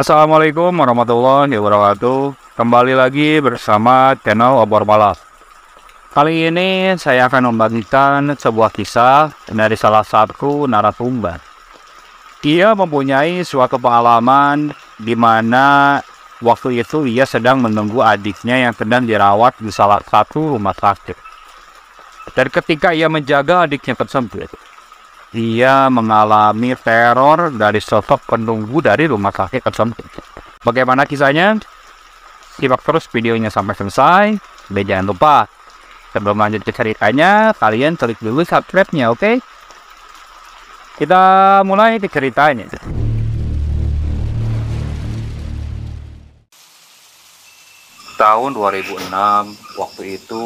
Assalamualaikum warahmatullahi wabarakatuh. Kembali lagi bersama channel Obor Malam. Kali ini saya akan membagikan sebuah kisah dari salah satu narasumber. Dia mempunyai suatu pengalaman di mana waktu itu ia sedang menunggu adiknya yang sedang dirawat di salah satu rumah sakit. Dan ketika ia menjaga adiknya tersebut, ia mengalami teror dari sosok penunggu dari rumah sakit tersebut. Bagaimana kisahnya? Simak terus videonya sampai selesai. Dan jangan lupa, sebelum lanjut ke ceritanya, kalian klik dulu subscribe-nya, oke? Kita mulai ke ceritanya. Tahun 2006, waktu itu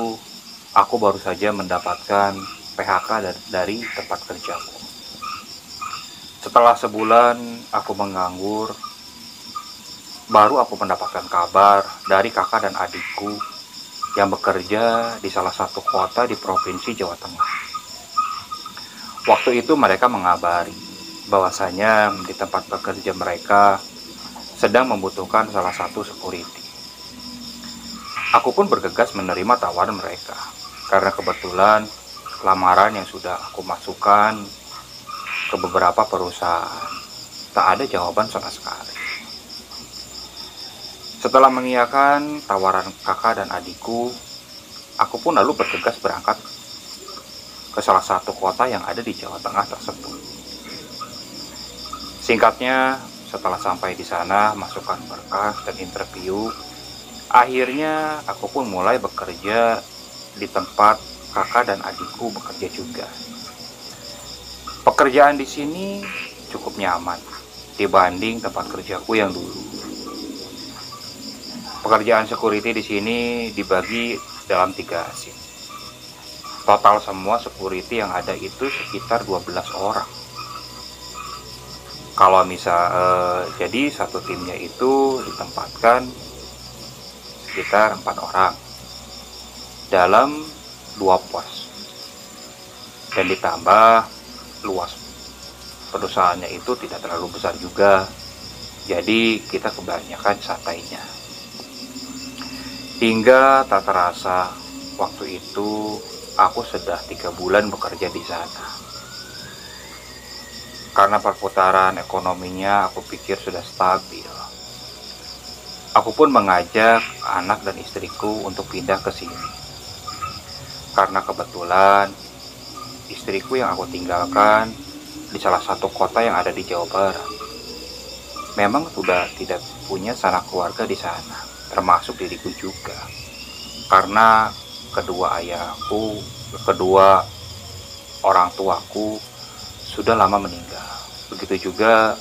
aku baru saja mendapatkan PHK dari tempat kerjaku. Setelah sebulan aku menganggur, baru aku mendapatkan kabar dari kakak dan adikku yang bekerja di salah satu kota di provinsi Jawa Tengah. Waktu itu mereka mengabari bahwasanya di tempat bekerja mereka sedang membutuhkan salah satu security. Aku pun bergegas menerima tawaran mereka karena kebetulan lamaran yang sudah aku masukkan ke beberapa perusahaan tak ada jawaban sama sekali. Setelah mengiyakan tawaran kakak dan adikku, aku pun lalu bergegas berangkat ke salah satu kota yang ada di Jawa Tengah tersebut. Singkatnya, setelah sampai di sana, masukkan berkas dan interview, akhirnya aku pun mulai bekerja di tempat kakak dan adikku bekerja juga. Pekerjaan di sini cukup nyaman dibanding tempat kerjaku yang dulu. Pekerjaan security di sini dibagi dalam 3 shift. Total semua security yang ada itu sekitar 12 orang. Kalau jadi satu timnya itu ditempatkan sekitar 4 orang dalam 2 pos, dan ditambah luas perusahaannya itu tidak terlalu besar juga, jadi kita kebanyakan santainya. Hingga tak terasa waktu itu aku sudah 3 bulan bekerja di sana. Karena perputaran ekonominya aku pikir sudah stabil, aku pun mengajak anak dan istriku untuk pindah ke sini. Karena kebetulan istriku yang aku tinggalkan di salah satu kota yang ada di Jawa Barat memang sudah tidak punya sanak keluarga di sana, termasuk diriku juga. Karena kedua orang tuaku sudah lama meninggal. Begitu juga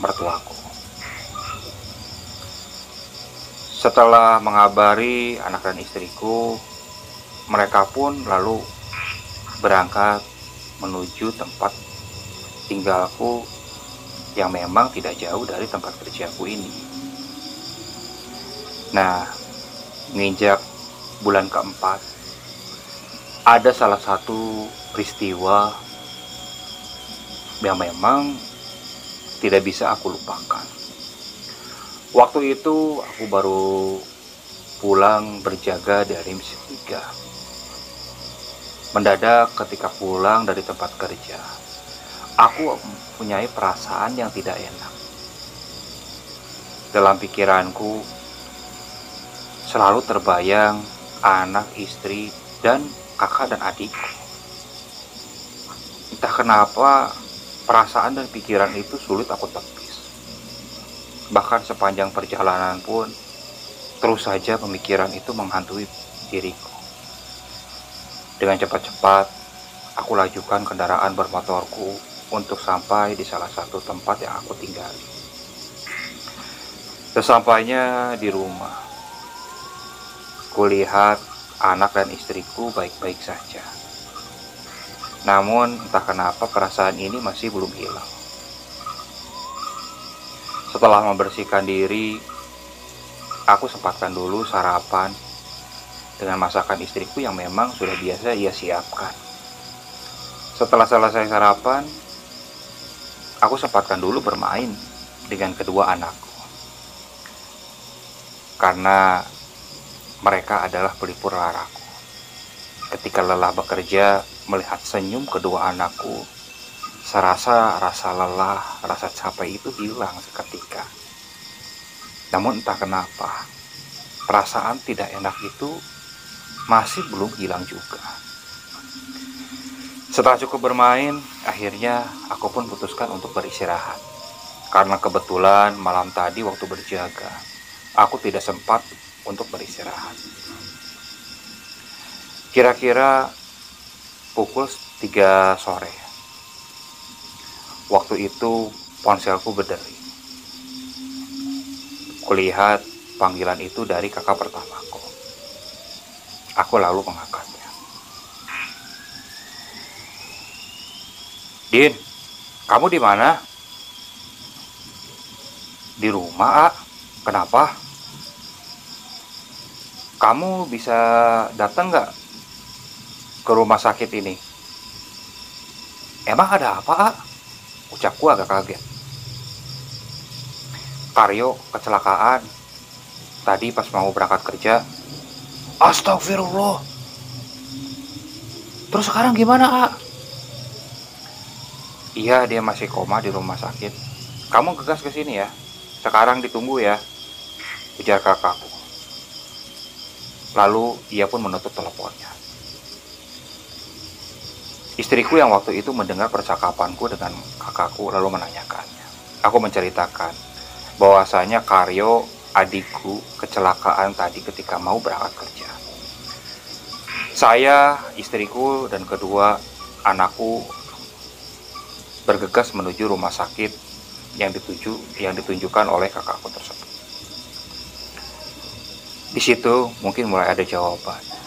mertuaku. Setelah mengabari anak dan istriku, mereka pun lalu berangkat menuju tempat tinggalku yang memang tidak jauh dari tempat kerjaku ini. Nah, menginjak bulan keempat, ada salah satu peristiwa yang memang tidak bisa aku lupakan. Waktu itu aku baru pulang berjaga dari misi 3. Mendadak ketika pulang dari tempat kerja, aku mempunyai perasaan yang tidak enak. Dalam pikiranku selalu terbayang anak, istri, dan kakak dan adikku. Entah kenapa perasaan dan pikiran itu sulit aku tepis. Bahkan sepanjang perjalanan pun terus saja pemikiran itu menghantui diriku. Dengan cepat-cepat, aku lajukan kendaraan bermotorku untuk sampai di salah satu tempat yang aku tinggali. Sesampainya di rumah, kulihat anak dan istriku baik-baik saja. Namun entah kenapa perasaan ini masih belum hilang. Setelah membersihkan diri, aku sempatkan dulu sarapan dengan masakan istriku yang memang sudah biasa ia siapkan. Setelah selesai sarapan, aku sempatkan dulu bermain dengan kedua anakku, karena mereka adalah pelipur laraku. Ketika lelah bekerja, melihat senyum kedua anakku, serasa rasa lelah, rasa capek itu hilang seketika. Namun entah kenapa, perasaan tidak enak itu masih belum hilang juga. Setelah cukup bermain, akhirnya aku pun putuskan untuk beristirahat. Karena kebetulan malam tadi waktu berjaga, aku tidak sempat untuk beristirahat. Kira-kira pukul 3 sore. Waktu itu ponselku berdering. Kulihat panggilan itu dari kakak pertamaku. Aku lalu mengangkatnya. "Din, kamu di mana?" "Di rumah, A. Kenapa? Kamu bisa datang nggak ke rumah sakit ini?" "Emang ada apa, A?" ucapku agak kaget. "Karyo kecelakaan tadi pas mau berangkat kerja." "Astagfirullah. Terus sekarang gimana, A?" "Iya, dia masih koma di rumah sakit. Kamu gegas ke sini ya. Sekarang ditunggu ya," ujar kakakku. Lalu ia pun menutup teleponnya. Istriku yang waktu itu mendengar percakapanku dengan kakakku lalu menanyakannya. Aku menceritakan bahwasanya Karyo, adikku, kecelakaan tadi ketika mau berangkat kerja. Saya, istriku, dan kedua anakku bergegas menuju rumah sakit yang ditunjukkan oleh kakakku tersebut. Di situ mungkin mulai ada jawaban.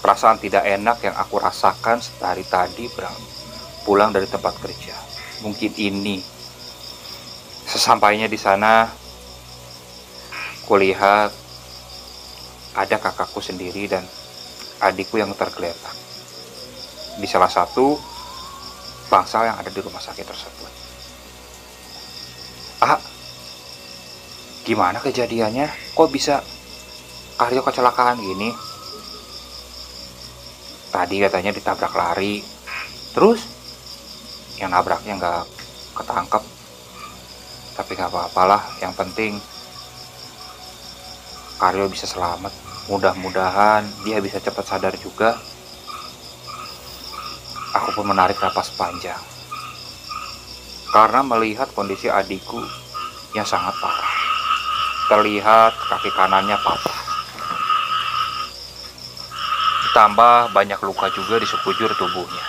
Perasaan tidak enak yang aku rasakan sehari tadi pulang dari tempat kerja. Mungkin ini. Sesampainya di sana, kulihat ada kakakku sendiri dan adikku yang tergeletak di salah satu bangsal yang ada di rumah sakit tersebut. "Ah, gimana kejadiannya? Kok bisa Karyo kecelakaan gini?" "Tadi katanya ditabrak lari, terus yang nabraknya nggak ketangkep, tapi nggak apa-apalah, yang penting Karyo bisa selamat, mudah-mudahan dia bisa cepat sadar juga." Aku pun menarik napas panjang, karena melihat kondisi adikku yang sangat parah, terlihat kaki kanannya patah. Tambah banyak luka juga di sekujur tubuhnya.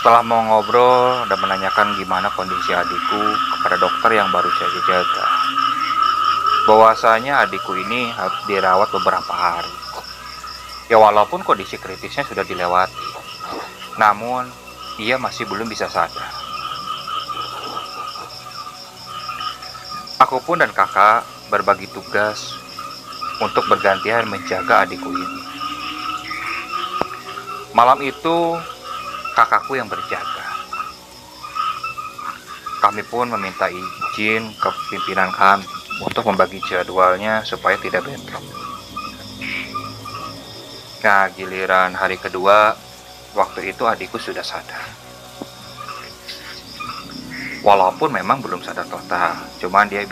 Setelah mau ngobrol dan menanyakan gimana kondisi adikku kepada dokter yang baru saja jaga, bahwasanya adikku ini harus dirawat beberapa hari. Ya walaupun kondisi kritisnya sudah dilewati, namun ia masih belum bisa sadar. Aku pun dan kakak berbagi tugas untuk bergantian menjaga adikku ini. Malam itu kakakku yang berjaga. Kami pun meminta izin ke pimpinan kami untuk membagi jadwalnya supaya tidak bentrok. Nah, giliran hari kedua, waktu itu adikku sudah sadar. Walaupun memang belum sadar total, cuman dia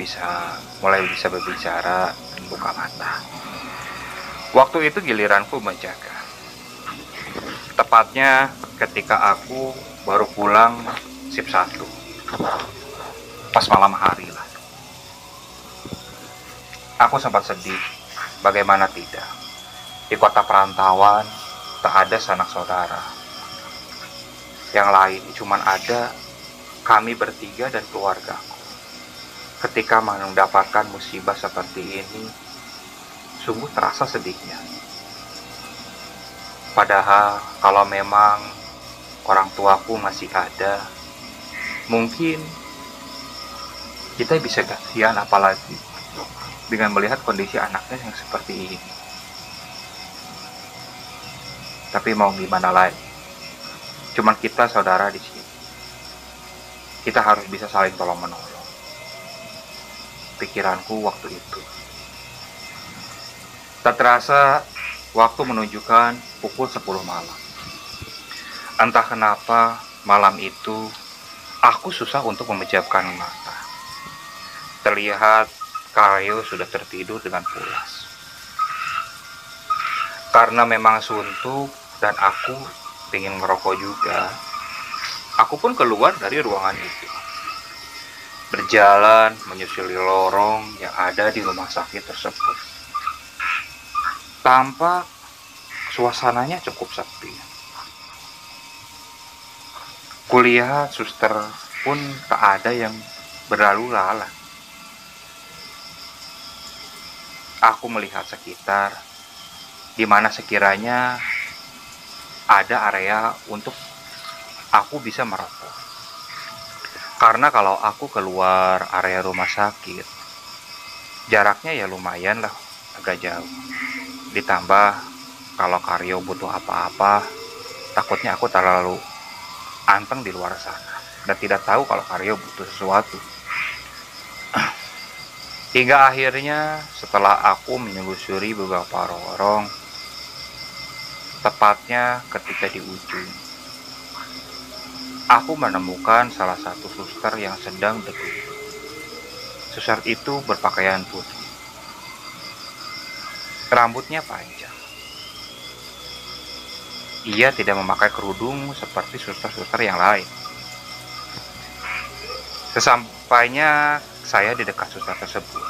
mulai bisa berbicara, buka mata. Waktu itu giliranku menjaga. Tepatnya ketika aku baru pulang shift 1. Pas malam hari lah. Aku sempat sedih, bagaimana tidak. Di kota perantauan tak ada sanak saudara. Yang lain cuma ada kami bertiga dan keluargaku. Ketika mendapatkan musibah seperti ini, sungguh terasa sedihnya. Padahal kalau memang orang tuaku masih ada, mungkin kita bisa kasihan, apalagi dengan melihat kondisi anaknya yang seperti ini. Tapi mau gimana lagi, cuman kita saudara di sini. Kita harus bisa saling tolong-menolong. Pikiranku waktu itu. Tak terasa, waktu menunjukkan pukul 10 malam. Entah kenapa, malam itu aku susah untuk memejamkan mata. Terlihat Karyo sudah tertidur dengan pulas. Karena memang suntuk dan aku ingin merokok juga, aku pun keluar dari ruangan itu. Berjalan menyusuri lorong yang ada di rumah sakit tersebut. Tampak suasananya cukup sepi. Kulihat suster pun tak ada yang berlalu lalang. Aku melihat sekitar, di mana sekiranya ada area untuk aku bisa merokok. Karena kalau aku keluar area rumah sakit, jaraknya ya lumayan lah, agak jauh. Ditambah kalau Karyo butuh apa-apa, takutnya aku terlalu anteng di luar sana dan tidak tahu kalau Karyo butuh sesuatu. Hingga akhirnya setelah aku menelusuri beberapa lorong, tepatnya ketika di ujung, aku menemukan salah satu suster yang sedang duduk. Suster itu berpakaian putih. Rambutnya panjang. Ia tidak memakai kerudung seperti suster-suster yang lain. Sesampainya saya di dekat suster tersebut.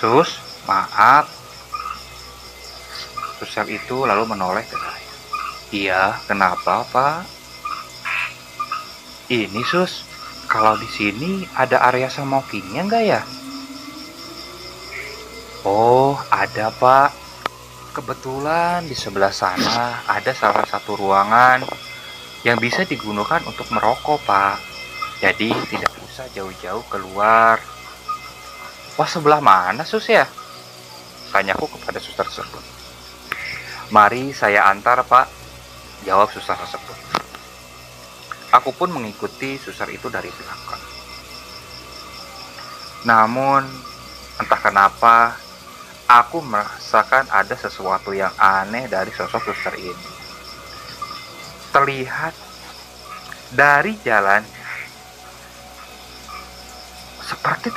"Sus, maaf." Suster itu lalu menoleh ke saya. "Iya, kenapa, Pak?" "Ini, Sus, kalau di sini ada area smokingnya nggak ya?" "Oh, ada, Pak. Kebetulan di sebelah sana ada salah satu ruangan yang bisa digunakan untuk merokok, Pak. Jadi tidak usah jauh-jauh keluar." "Wah, sebelah mana, Sus, ya?" tanyaku kepada suster tersebut. "Mari saya antar, Pak," jawab suster tersebut. Aku pun mengikuti suster itu dari belakang. Namun, entah kenapa, aku merasakan ada sesuatu yang aneh dari sosok suster ini. Terlihat dari jalan seperti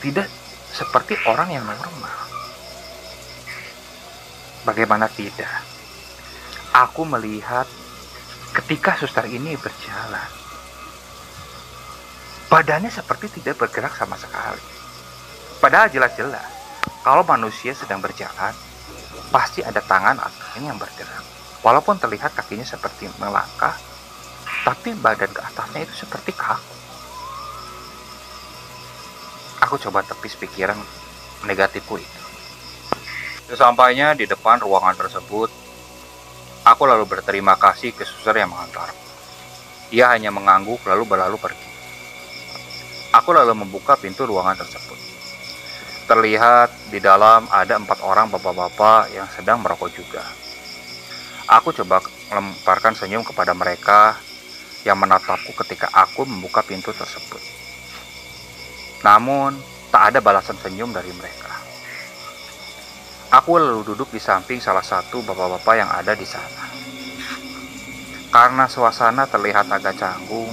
tidak seperti orang yang normal. Bagaimana tidak? Aku melihat ketika suster ini berjalan, badannya seperti tidak bergerak sama sekali. Padahal jelas-jelas kalau manusia sedang berjalan, pasti ada tangan atau kaki yang bergerak. Walaupun terlihat kakinya seperti melangkah, tapi badan ke atasnya itu seperti kaku. Aku coba tepis pikiran negatifku itu. Sesampainya di depan ruangan tersebut, aku lalu berterima kasih ke suster yang mengantar. Ia hanya mengangguk lalu berlalu pergi. Aku lalu membuka pintu ruangan tersebut. Terlihat di dalam ada 4 orang bapak-bapak yang sedang merokok juga. Aku coba melemparkan senyum kepada mereka yang menatapku ketika aku membuka pintu tersebut. Namun tak ada balasan senyum dari mereka. Aku lalu duduk di samping salah satu bapak-bapak yang ada di sana. Karena suasana terlihat agak canggung,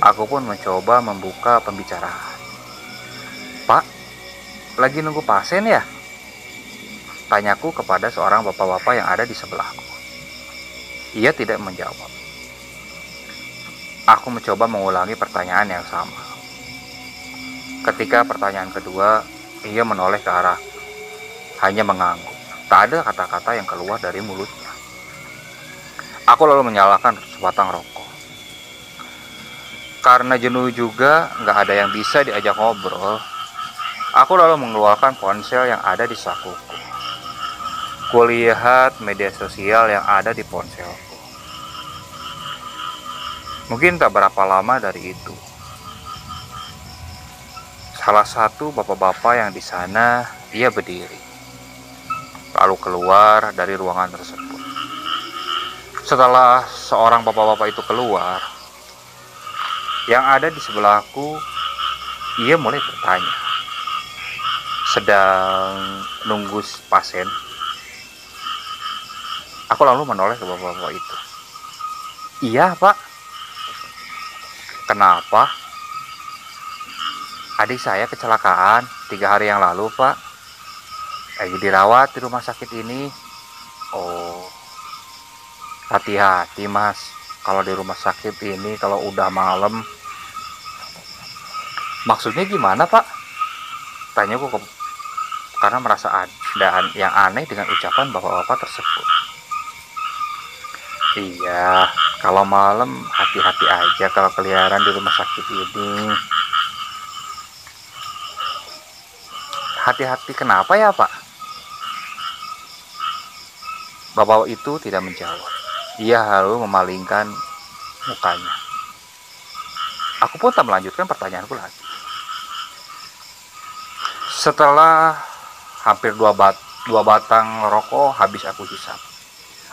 aku pun mencoba membuka pembicaraan. "Pak, lagi nunggu pasien ya?" tanyaku kepada seorang bapak-bapak yang ada di sebelahku. Ia tidak menjawab. Aku mencoba mengulangi pertanyaan yang sama. Ketika pertanyaan kedua, ia menoleh ke arah. Hanya mengangguk. Tak ada kata-kata yang keluar dari mulutnya. Aku lalu menyalakan sebatang rokok. Karena jenuh juga, nggak ada yang bisa diajak ngobrol. Aku lalu mengeluarkan ponsel yang ada di sakuku. Kulihat media sosial yang ada di ponselku. Mungkin tak berapa lama dari itu, salah satu bapak-bapak yang di sana, ia berdiri. Lalu keluar dari ruangan tersebut. Setelah seorang bapak-bapak itu keluar, yang ada di sebelahku, ia mulai bertanya, sedang nunggu pasien. Aku lalu menoleh ke bapak-bapak itu. Iya, Pak. Kenapa? Adik saya kecelakaan 3 hari yang lalu, Pak. Lagi dirawat di rumah sakit ini. Oh, hati-hati, Mas. Kalau di rumah sakit ini, kalau udah malam. Maksudnya gimana, Pak? Tanyaku karena merasa ada yang aneh dengan ucapan bapak-bapak tersebut. Iya, kalau malam hati-hati aja kalau keliaran di rumah sakit ini. Hati-hati kenapa ya, Pak? Bapak itu tidak menjawab. Ia lalu memalingkan mukanya. Aku pun tak melanjutkan pertanyaanku lagi. Setelah hampir 2 batang rokok habis aku hisap,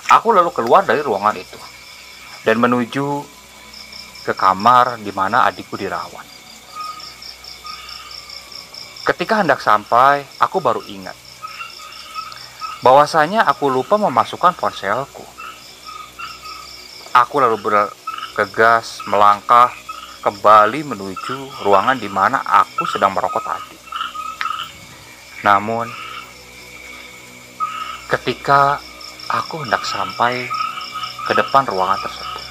aku lalu keluar dari ruangan itu dan menuju ke kamar di mana adikku dirawat. Ketika hendak sampai, aku baru ingat bahwasanya aku lupa memasukkan ponselku. Aku lalu bergegas melangkah kembali menuju ruangan di mana aku sedang merokok tadi. Namun, ketika aku hendak sampai ke depan ruangan tersebut,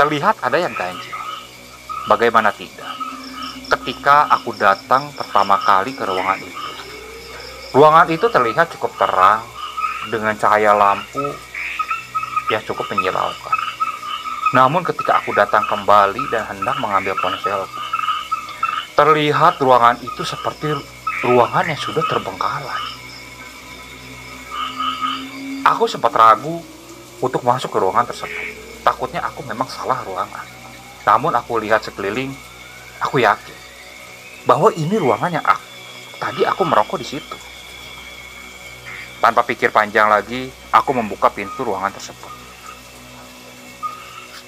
terlihat ada yang ganjil. Bagaimana tidak? Ketika aku datang pertama kali ke ruangan itu terlihat cukup terang dengan cahaya lampu yang cukup menyilaukan. Namun ketika aku datang kembali dan hendak mengambil ponselku, terlihat ruangan itu seperti ruangan yang sudah terbengkalai. Aku sempat ragu untuk masuk ke ruangan tersebut. Takutnya aku memang salah ruangan. Namun aku lihat sekeliling. Aku yakin bahwa ini ruangan yang tadi aku merokok di situ. Tanpa pikir panjang lagi, aku membuka pintu ruangan tersebut.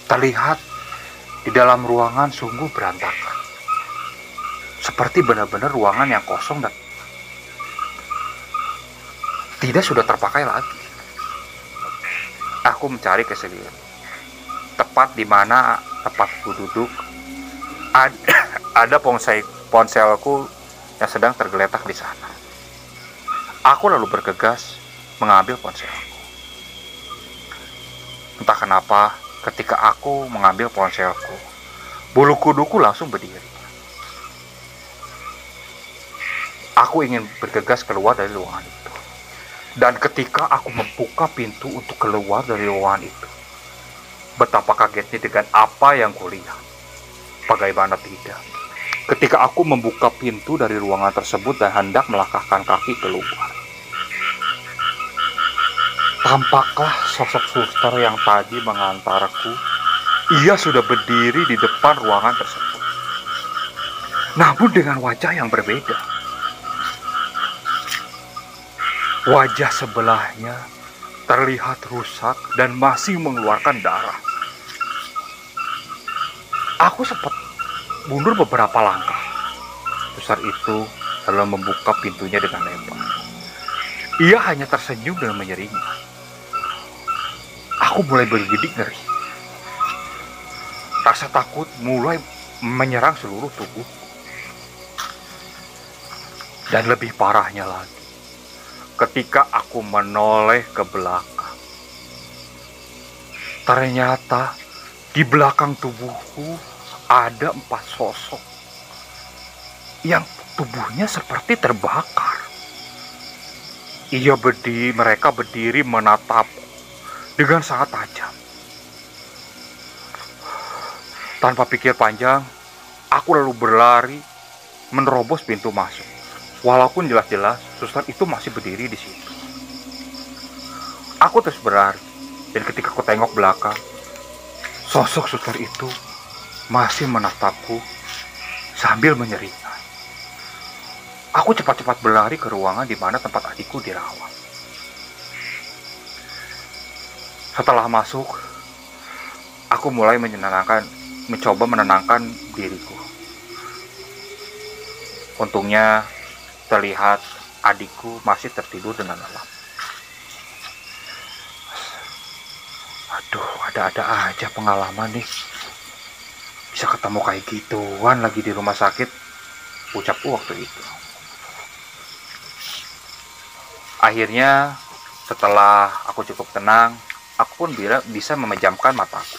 Terlihat di dalam ruangan sungguh berantakan. Seperti benar-benar ruangan yang kosong dan tidak sudah terpakai lagi. Aku mencari ke selilir. Tepat di mana tempatku duduk, ada ponselku yang sedang tergeletak di sana. Aku lalu bergegas mengambil ponselku. Entah kenapa, ketika aku mengambil ponselku, bulu kuduku langsung berdiri. Aku ingin bergegas keluar dari ruangan itu. Dan ketika aku membuka pintu untuk keluar dari ruangan itu, betapa kagetnya dengan apa yang kulihat. Bagaimana tidak, ketika aku membuka pintu dari ruangan tersebut dan hendak melangkahkan kaki keluar, tampaklah sosok suster yang tadi mengantarku. Ia sudah berdiri di depan ruangan tersebut, namun dengan wajah yang berbeda. Wajah sebelahnya terlihat rusak dan masih mengeluarkan darah. Aku sempat mundur beberapa langkah. Suster itu lalu membuka pintunya dengan lebar. Ia hanya tersenyum dan menyeringai. Aku mulai bergidik ngeri. Rasa takut mulai menyerang seluruh tubuh. Dan lebih parahnya lagi, ketika aku menoleh ke belakang, ternyata di belakang tubuhku ada 4 sosok yang tubuhnya seperti terbakar. Mereka berdiri menatapku dengan sangat tajam. Tanpa pikir panjang, aku lalu berlari menerobos pintu masuk. Walaupun jelas-jelas suster itu masih berdiri di situ. Aku terus berlari, dan ketika aku tengok belakang, sosok suster itu masih menatapku sambil menyeringai. Aku cepat-cepat berlari ke ruangan di mana tempat adikku dirawat. Setelah masuk, aku mulai mencoba menenangkan diriku. Untungnya terlihat adikku masih tertidur dengan lelap. Aduh, ada-ada aja pengalaman nih. Bisa ketemu kayak gituan lagi di rumah sakit, ucapku waktu itu. Akhirnya, setelah aku cukup tenang, aku pun bisa memejamkan mataku.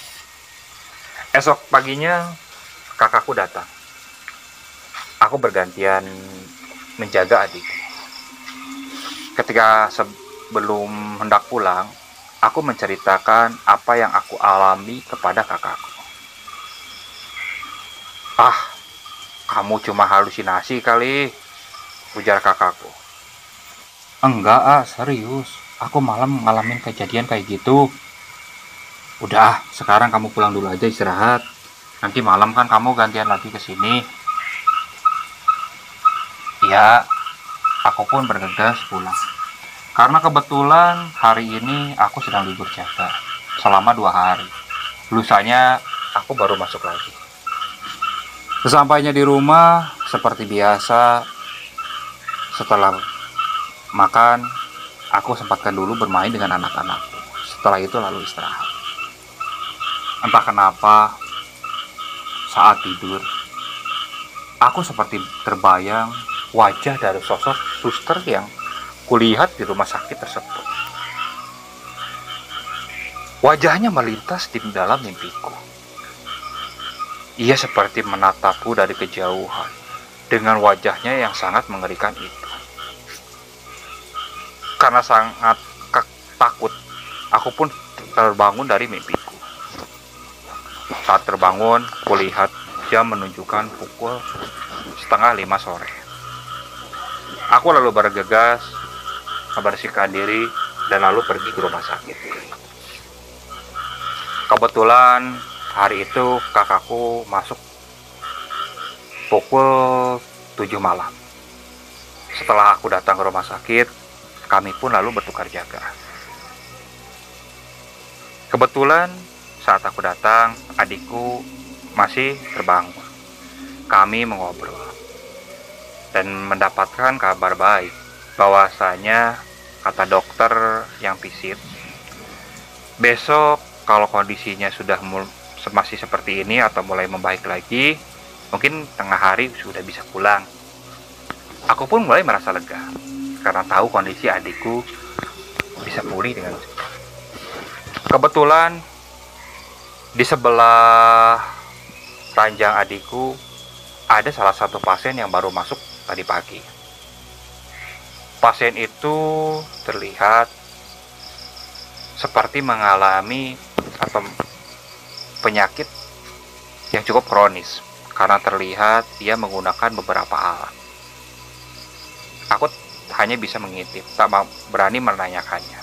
Esok paginya, kakakku datang. Aku bergantian menjaga adikku. Ketika sebelum hendak pulang, aku menceritakan apa yang aku alami kepada kakakku. "Ah, kamu cuma halusinasi kali," ujar kakakku. "Enggak, serius. Aku malam ngalamin kejadian kayak gitu. Udah, sekarang kamu pulang dulu aja istirahat. Nanti malam kan kamu gantian lagi ke sini." Ya, aku pun bergegas pulang. Karena kebetulan hari ini aku sedang libur jaga selama 2 hari. Lusanya aku baru masuk lagi. Sesampainya di rumah, seperti biasa, setelah makan, aku sempatkan dulu bermain dengan anak-anakku. Setelah itu lalu istirahat. Entah kenapa, saat tidur, aku seperti terbayang wajah dari sosok suster yang kulihat di rumah sakit tersebut. Wajahnya melintas di dalam mimpiku. Ia seperti menatapku dari kejauhan dengan wajahnya yang sangat mengerikan itu. Karena sangat takut, aku pun terbangun dari mimpiku. Saat terbangun, kulihat jam menunjukkan pukul 4:30 sore. Aku lalu bergegas, membersihkan diri, dan lalu pergi ke rumah sakit. Kebetulan hari itu kakakku masuk pukul 7 malam. Setelah aku datang ke rumah sakit, kami pun lalu bertukar jaga. Kebetulan saat aku datang, adikku masih terbangun. Kami mengobrol dan mendapatkan kabar baik bahwasanya kata dokter yang visit, besok kalau kondisinya sudah masih seperti ini atau mulai membaik lagi, mungkin tengah hari sudah bisa pulang. Aku pun mulai merasa lega karena tahu kondisi adikku bisa pulih dengan cepat. Kebetulan di sebelah ranjang adikku ada salah satu pasien yang baru masuk tadi pagi. Pasien itu terlihat seperti mengalami atau penyakit yang cukup kronis karena terlihat dia menggunakan beberapa alat. Aku hanya bisa mengintip, tak berani menanyakannya.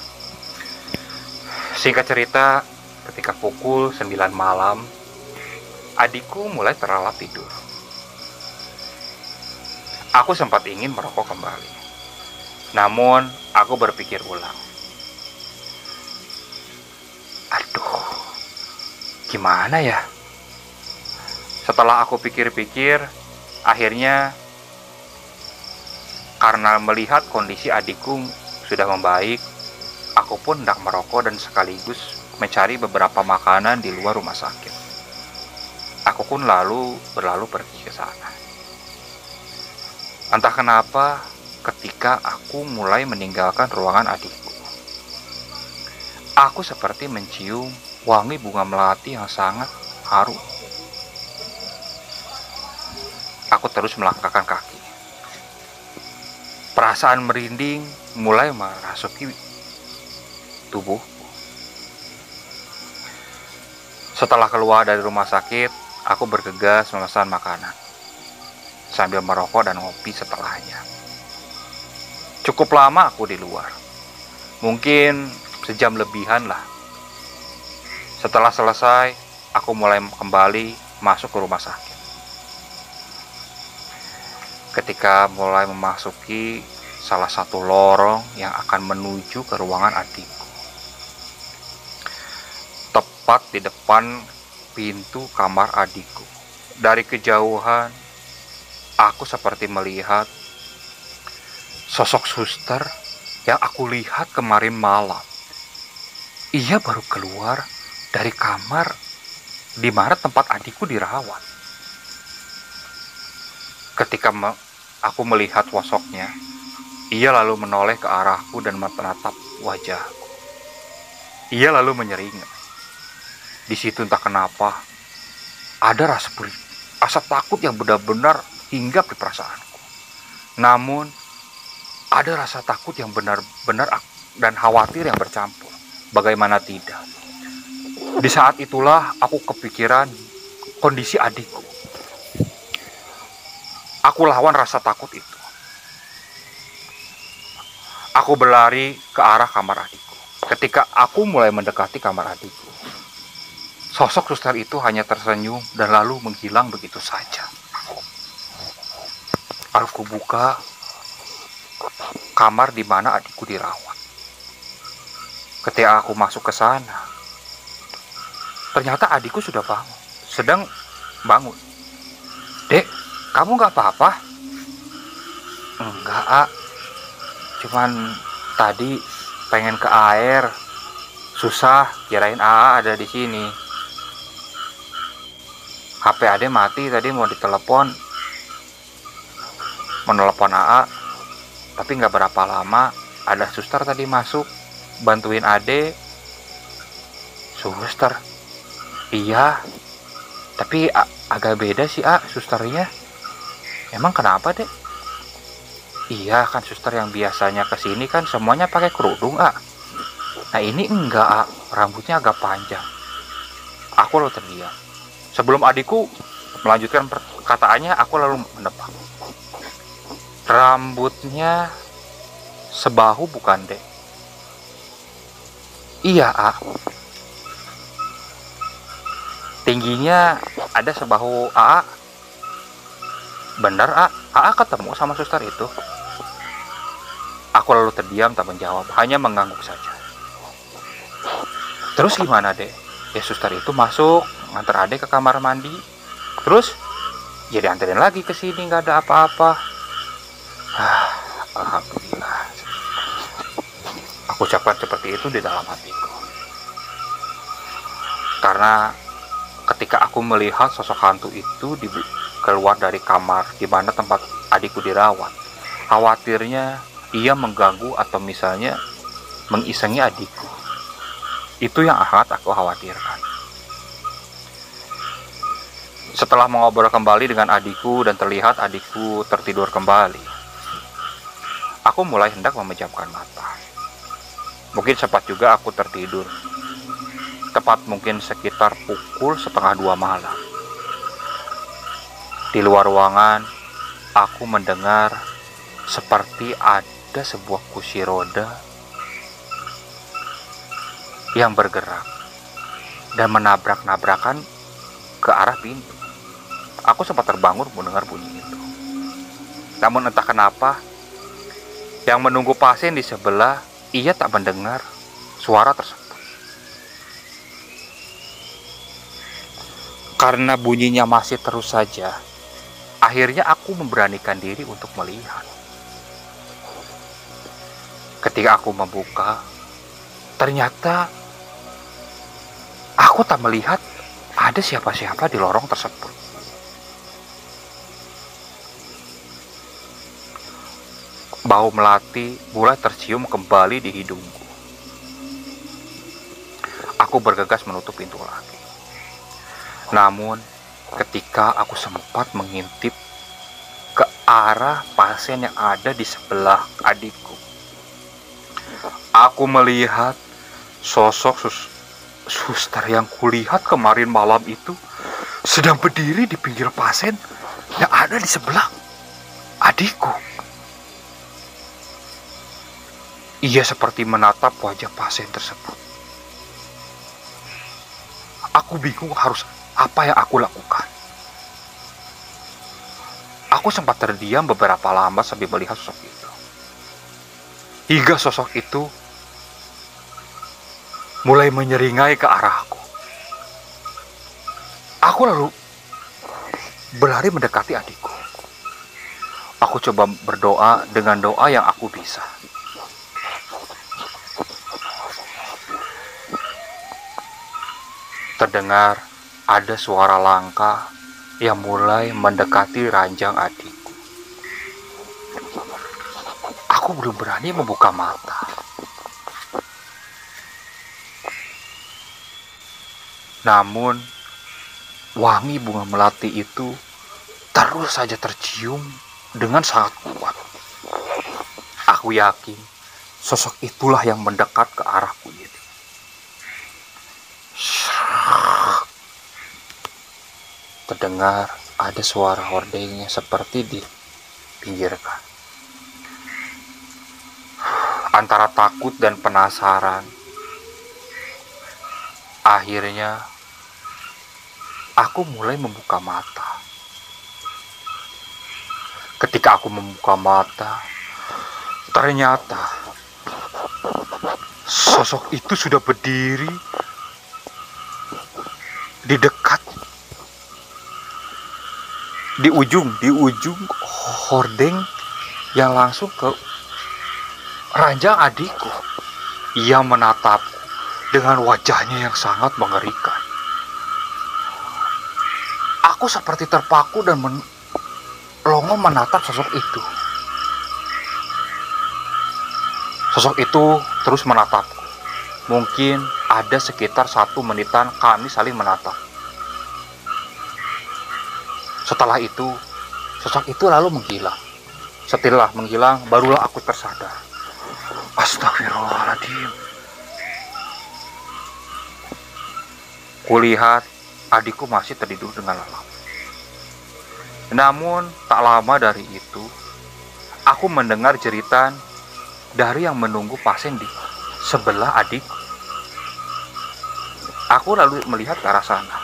Singkat cerita, ketika pukul 9 malam, adikku mulai terlelap tidur. Aku sempat ingin merokok kembali. Namun, aku berpikir ulang. Aduh, gimana ya? Setelah aku pikir-pikir, akhirnya karena melihat kondisi adikku sudah membaik, aku pun hendak merokok dan sekaligus mencari beberapa makanan di luar rumah sakit. Aku pun lalu pergi ke sana. Entah kenapa, ketika aku mulai meninggalkan ruangan adikku, aku seperti mencium wangi bunga melati yang sangat harum. Aku terus melangkahkan kaki. Perasaan merinding mulai merasuki tubuhku. Setelah keluar dari rumah sakit, aku bergegas memesan makanan sambil merokok dan ngopi setelahnya. Cukup lama aku di luar, mungkin sejam lebihan lah. Setelah selesai, aku mulai kembali masuk ke rumah sakit. Ketika mulai memasuki salah satu lorong yang akan menuju ke ruangan adikku, tepat di depan pintu kamar adikku. Dari kejauhan, aku seperti melihat sosok suster yang aku lihat kemarin malam. Ia baru keluar dari kamar di mana tempat adikku dirawat. Ketika aku melihat sosoknya, ia lalu menoleh ke arahku dan menatap wajahku. Ia lalu menyeringai. Di situ entah kenapa ada rasa takut yang benar-benar hinggap di perasaanku. Namun ada rasa takut yang benar-benar dan khawatir yang bercampur. Bagaimana tidak? Di saat itulah aku kepikiran kondisi adikku. Aku lawan rasa takut itu. Aku berlari ke arah kamar adikku. Ketika aku mulai mendekati kamar adikku, sosok suster itu hanya tersenyum dan lalu menghilang begitu saja. Aku buka kamar di mana adikku dirawat. Ketika aku masuk ke sana, ternyata adikku sudah bangun, sedang bangun. "Dek, kamu nggak apa-apa?" "Enggak, A. Cuman tadi pengen ke air, susah, kirain AA ada di sini. HP Ade mati tadi mau ditelepon, menelepon AA, tapi nggak berapa lama ada suster tadi masuk bantuin Ade." "Suster?" "Iya, tapi agak beda sih A susternya." "Emang kenapa, Dek?" "Iya kan, suster yang biasanya kesini kan semuanya pakai kerudung, A. Nah ini enggak, A. Rambutnya agak panjang." Aku lalu terdiam. Sebelum adikku melanjutkan perkataannya, aku lalu menebak. "Rambutnya sebahu bukan, Dek?" "Iya, A. Tingginya ada sebahu AA." "Benar, A. AA ketemu sama suster itu?" Aku lalu terdiam tak menjawab, hanya mengangguk saja. "Terus gimana, Dek?" "Ya suster itu masuk, nganter Ade ke kamar mandi. Terus jadi anterin lagi ke sini, nggak ada apa-apa." "Alhamdulillah," aku ucapkan seperti itu di dalam hatiku. Karena ketika aku melihat sosok hantu itu keluar dari kamar di mana tempat adikku dirawat, khawatirnya ia mengganggu atau misalnya mengisengi adikku. Itu yang akhirnya aku khawatirkan. Setelah mengobrol kembali dengan adikku dan terlihat adikku tertidur kembali, aku mulai hendak memejamkan mata. Mungkin sempat juga aku tertidur. Tepat mungkin sekitar pukul 1:30 malam. Di luar ruangan, aku mendengar seperti ada sebuah kursi roda yang bergerak dan menabrak-nabrakan ke arah pintu. Aku sempat terbangun mendengar bunyi itu. Namun entah kenapa, yang menunggu pasien di sebelah, ia tak mendengar suara tersebut. Karena bunyinya masih terus saja, akhirnya aku memberanikan diri untuk melihat. Ketika aku membuka, ternyata aku tak melihat ada siapa-siapa di lorong tersebut. Bau melati mulai tercium kembali di hidungku. Aku bergegas menutup pintu lagi. Namun, ketika aku sempat mengintip ke arah pasien yang ada di sebelah adikku, aku melihat sosok suster yang kulihat kemarin malam itu sedang berdiri di pinggir pasien yang ada di sebelah adikku. Ia seperti menatap wajah pasien tersebut. Aku bingung harus apa yang aku lakukan. Aku sempat terdiam beberapa lama sambil melihat sosok itu. Hingga sosok itu mulai menyeringai ke arahku. Aku lalu berlari mendekati adikku. Aku coba berdoa dengan doa yang aku bisa. Terdengar ada suara langkah yang mulai mendekati ranjang adikku. Aku belum berani membuka mata. Namun, wangi bunga melati itu terus saja tercium dengan sangat kuat. Aku yakin sosok itulah yang mendekat ke arahku ini. Terdengar ada suara hordengnya seperti di pinggirkan. Antara takut dan penasaran, akhirnya aku mulai membuka mata. Ketika aku membuka mata, ternyata sosok itu sudah berdiri di dekat, di ujung hordeng yang langsung ke ranjang adikku. Ia menatapku dengan wajahnya yang sangat mengerikan. Aku seperti terpaku dan melongo menatap sosok itu. Sosok itu terus menatapku. Mungkin ada sekitar 1 menitan kami saling menatap. Setelah itu, sosok itu lalu menghilang. Setelah menghilang, barulah aku tersadar. Astagfirullahaladzim. Kulihat adikku masih tertidur dengan lelap. Namun, tak lama dari itu, aku mendengar jeritan dari yang menunggu pasien di sebelah adikku. Aku lalu melihat ke arah sana.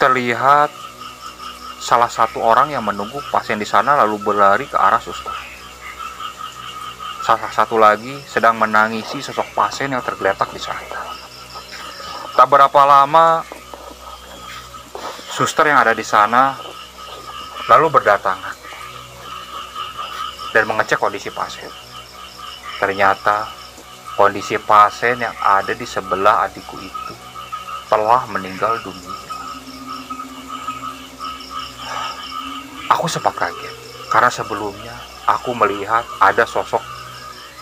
Terlihat salah satu orang yang menunggu pasien di sana lalu berlari ke arah suster. Salah satu lagi sedang menangisi sosok pasien yang tergeletak di sana. Tak berapa lama, suster yang ada di sana lalu berdatangan dan mengecek kondisi pasien. Ternyata kondisi pasien yang ada di sebelah adikku itu telah meninggal dunia. Aku sempat kaget, karena sebelumnya aku melihat ada sosok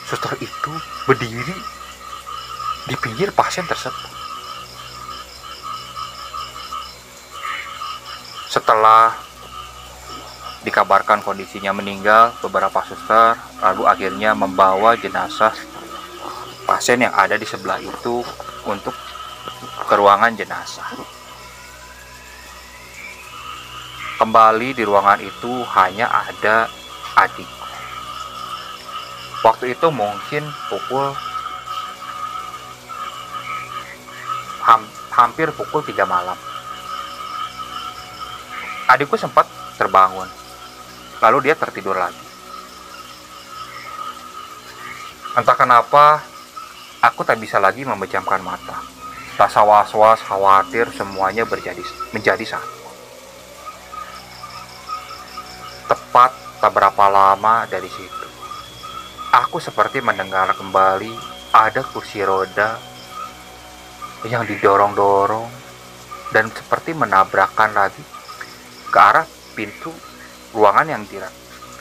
suster itu berdiri di pinggir pasien tersebut. Setelah dikabarkan kondisinya meninggal, beberapa suster lalu akhirnya membawa jenazah pasien yang ada di sebelah itu untuk ke ruangan jenazah. Kembali di ruangan itu hanya ada adikku. Waktu itu mungkin pukul hampir pukul 3 malam. Adikku sempat terbangun, lalu dia tertidur lagi. Entah kenapa, aku tak bisa lagi memejamkan mata. Rasa was-was, khawatir, semuanya menjadi satu. Tepat tak berapa lama dari situ, aku seperti mendengar kembali ada kursi roda yang didorong-dorong dan seperti menabrakkan lagi ke arah pintu ruangan yang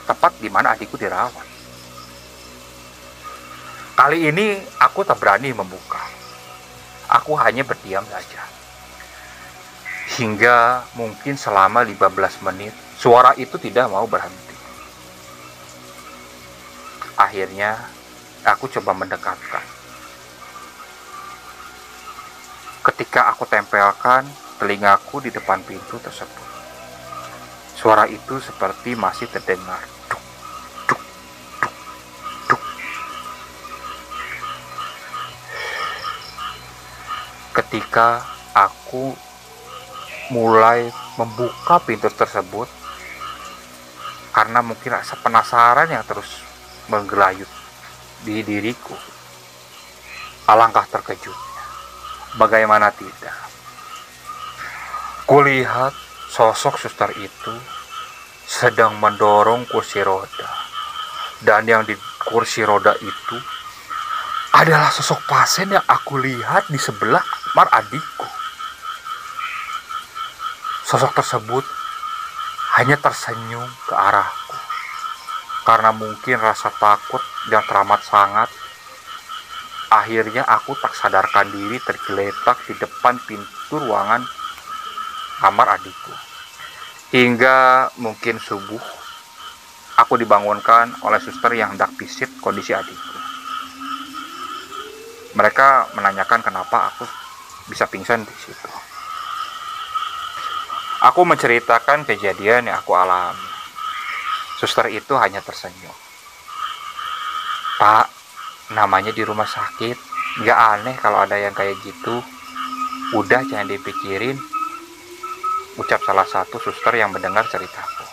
tepat di mana adikku dirawat. Kali ini aku tak berani membuka. Aku hanya berdiam saja. Hingga mungkin selama 15 menit suara itu tidak mau berhenti. Akhirnya, aku coba mendekatkan. Ketika aku tempelkan telingaku di depan pintu tersebut, suara itu seperti masih terdengar. Duk, duk, duk, duk. Ketika aku mulai membuka pintu tersebut, karena mungkin rasa penasaran yang terus menggelayut di diriku, alangkah terkejutnya. Bagaimana tidak, Kulihat sosok suster itu sedang mendorong kursi roda, dan yang di kursi roda itu adalah sosok pasien yang aku lihat di sebelah kamar adikku. Sosok tersebut hanya tersenyum ke arahku karena mungkin rasa takut yang teramat sangat. Akhirnya aku tak sadarkan diri tergeletak di depan pintu ruangan kamar adikku. Hingga mungkin subuh, aku dibangunkan oleh suster yang hendak visit kondisi adikku. Mereka menanyakan kenapa aku bisa pingsan di situ. Aku menceritakan kejadian yang aku alami. Suster itu hanya tersenyum. "Pak, namanya di rumah sakit, nggak aneh kalau ada yang kayak gitu. Udah jangan dipikirin," ucap salah satu suster yang mendengar ceritaku.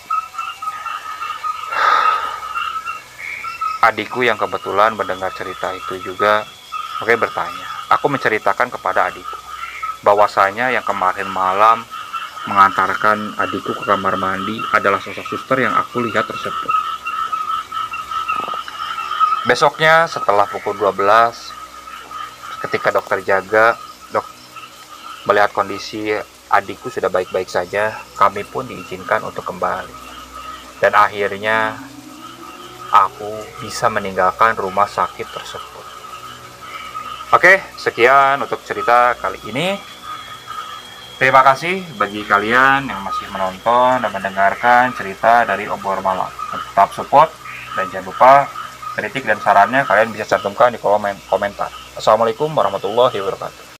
Adikku yang kebetulan mendengar cerita itu juga bertanya. Aku menceritakan kepada adikku bahwasanya yang kemarin malam mengantarkan adikku ke kamar mandi adalah sosok suster yang aku lihat tersebut. Besoknya setelah pukul 12, ketika dokter jaga, melihat kondisi adikku sudah baik-baik saja, kami pun diizinkan untuk kembali. Dan akhirnya aku bisa meninggalkan rumah sakit tersebut. Oke, sekian untuk cerita kali ini. Terima kasih bagi kalian yang masih menonton dan mendengarkan cerita dari Obor Malam. Tetap support dan jangan lupa kritik dan sarannya kalian bisa cantumkan di kolom komentar. Assalamualaikum warahmatullahi wabarakatuh.